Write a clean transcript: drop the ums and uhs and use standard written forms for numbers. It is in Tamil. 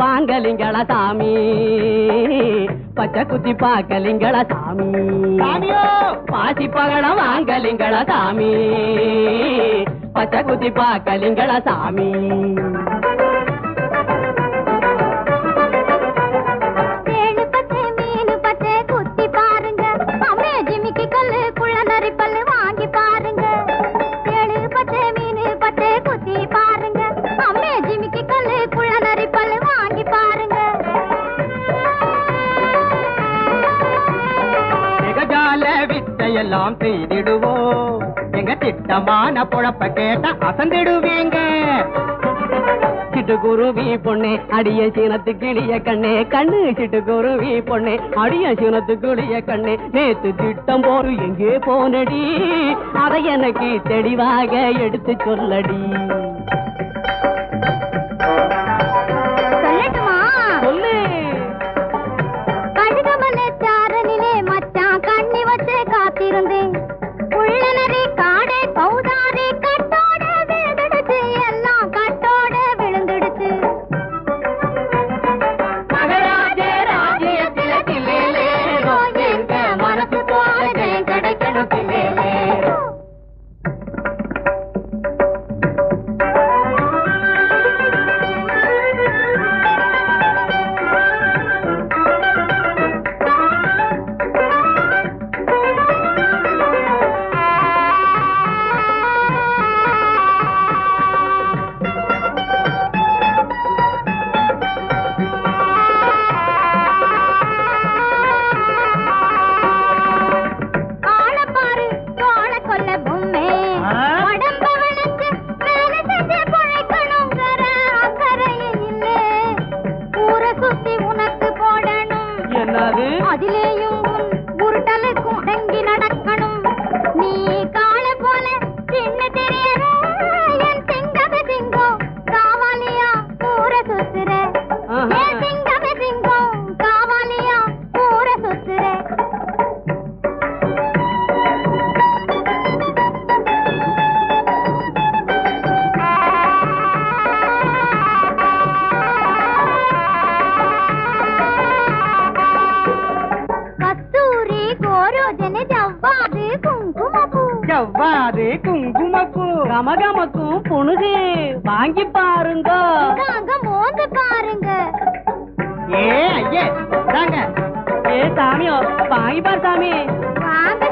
வாங்கலிங்களா சாமி, பச்சை குத்தி பாக்கலிங்களா சாமி, பாசி பகடம் வாங்கலிங்களா சாமி, பச்சை குத்தி பாக்கலிங்களா சாமி. திட்டமான புழப்ப கேட்ட அசந்திடுவீங்க. சிட்டுக்குருவி பொண்ணே அடிய சீனத்து கிளிய கண்ணே, கண்ணு சிட்டுக்குருவி பொண்ணே அடிய சீனத்து கிளிய கண்ணே, நேத்து திட்டம் போரு எங்கே போனடி, அதை எனக்கு தெளிவாக எடுத்து சொல்லடி. ஏ சாமியோ பாங்கி பார் சாமி வாங்க.